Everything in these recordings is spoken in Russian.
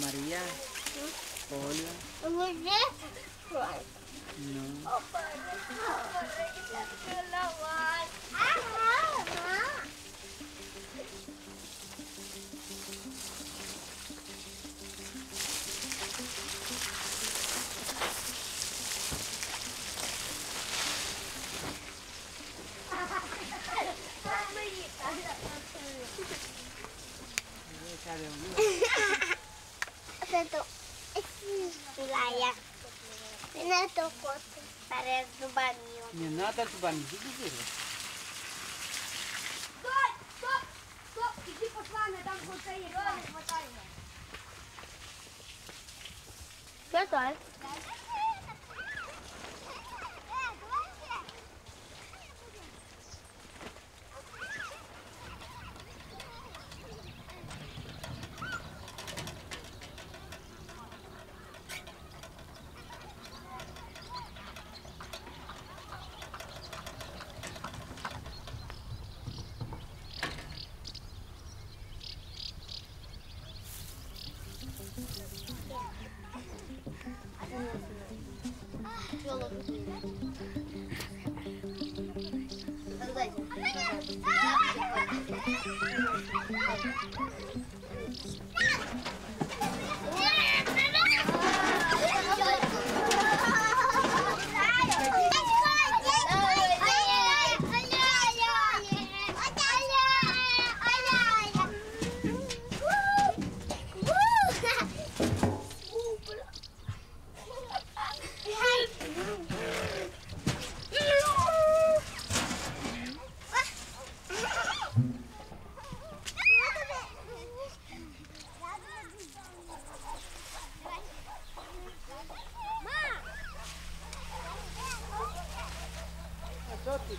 Мария, Ольга. Это злая. Не надо косы порезать зубами. Не надо зубами, иди. Стой, стоп, стоп, иди пошла, она там хватает, там хватает. Готовь. торопись.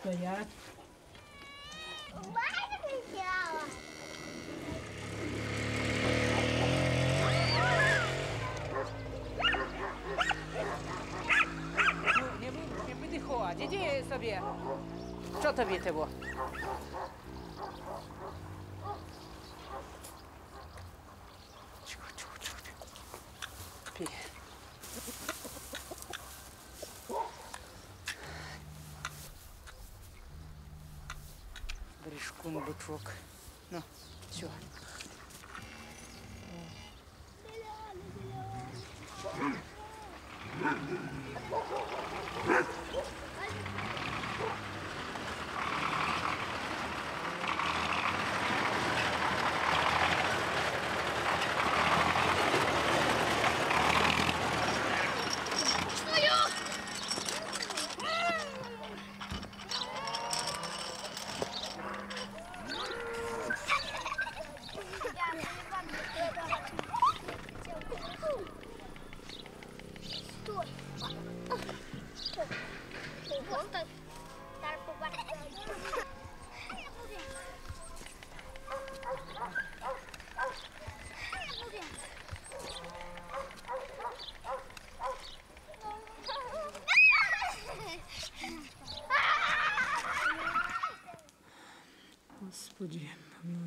Стоять. Nie wydychła, gdzie dzieje sobie? Co tobie było? Ну, все.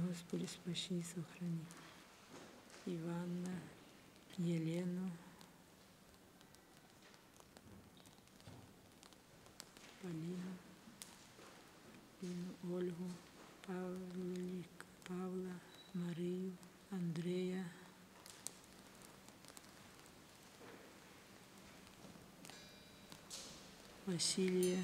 Господи, спаси и сохрани Ивана, Елену, Полину, Ольгу, Павла, Марию, Андрея, Василия,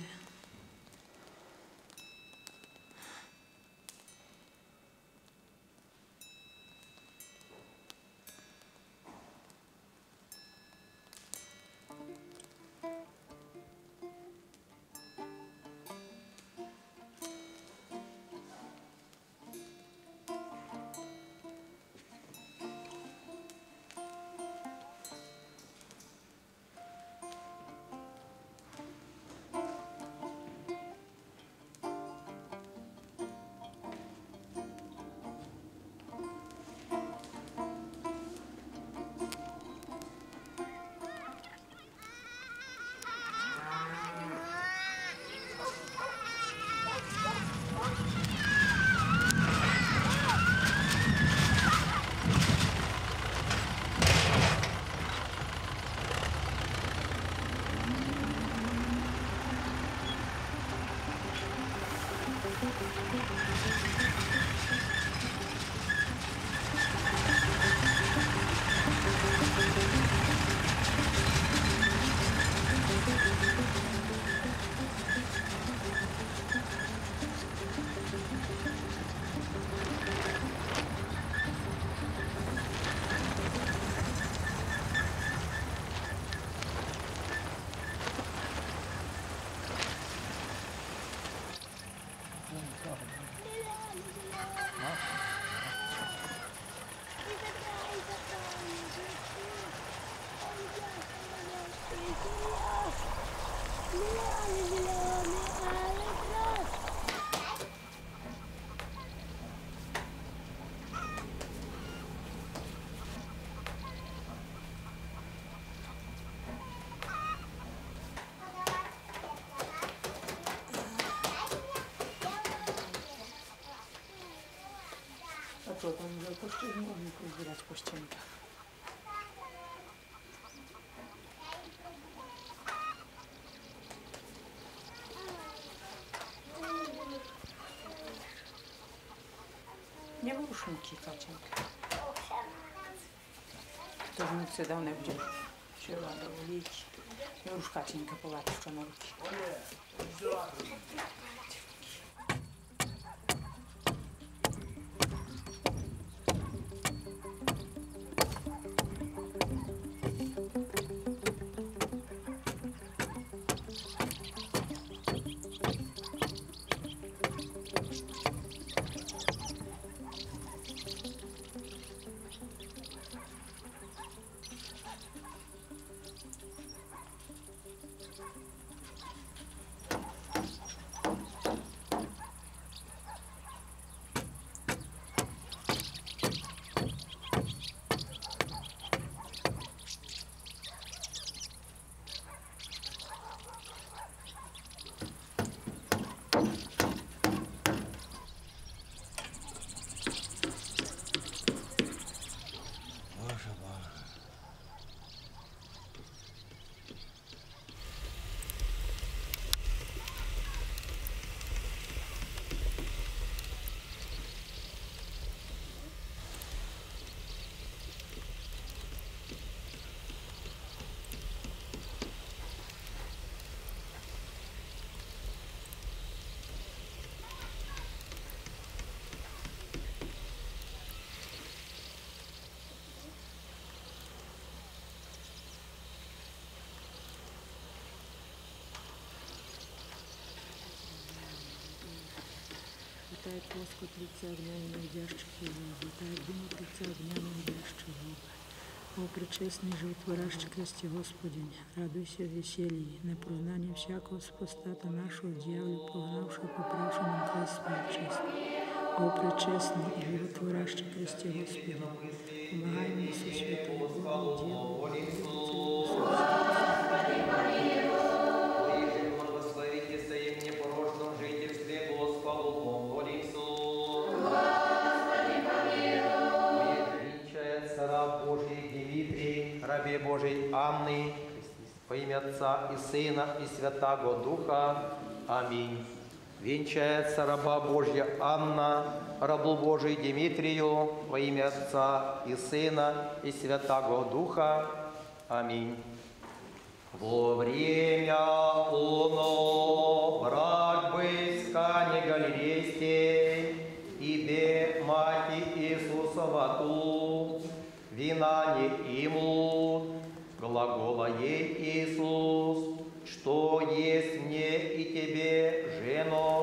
Co tam za kościelniku zbierać kościelnika? Nie było szumki, Kacienka. To już nic dane wziął. Trzeba dowolić. No już Kacienka polatł w czanurki. Летает лоскут лица огня ненавидящих его, летает дымок лица огня ненавидящих его. О, пречестный животворящий крести Господи, радуйся в веселье, на прогнании всякого спостата нашего дьяволя, погнавшего поправши нам крест свою честь. О, пречестный животворящий крести Господи, помогай мне со святой Богом делом, Господи, помилуй. Божией Анны, во имя Отца и Сына и Святаго Духа. Аминь. Венчается раба Божья Анна, рабу Божий Дмитрию, во имя Отца и Сына и Святаго Духа. Аминь. Во время оно, враг бы скане галерейске, ибе мати Иисусова тут, вина не имут, глагола ей Иисус, что есть мне и тебе, жено,